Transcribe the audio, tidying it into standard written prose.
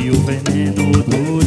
E o veneno do